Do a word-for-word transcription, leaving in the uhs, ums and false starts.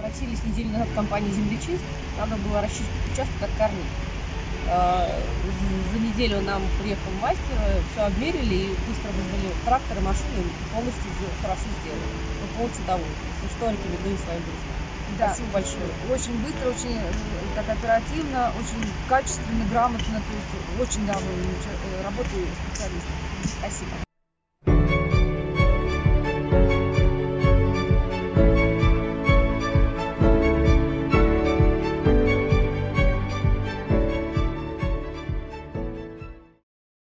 обратились неделю назад к компании «Землечист», надо было расчистить участок от корней. За неделю нам приехал мастер, все обмерили и быстро вызвали трактор и машину, полностью хорошо сделали. Мы полностью довольны. Если что, рекомендую своим друзьям. Да. Спасибо большое. Очень быстро, очень так оперативно, очень качественно, грамотно, то есть очень довольны работой специалистов. Спасибо.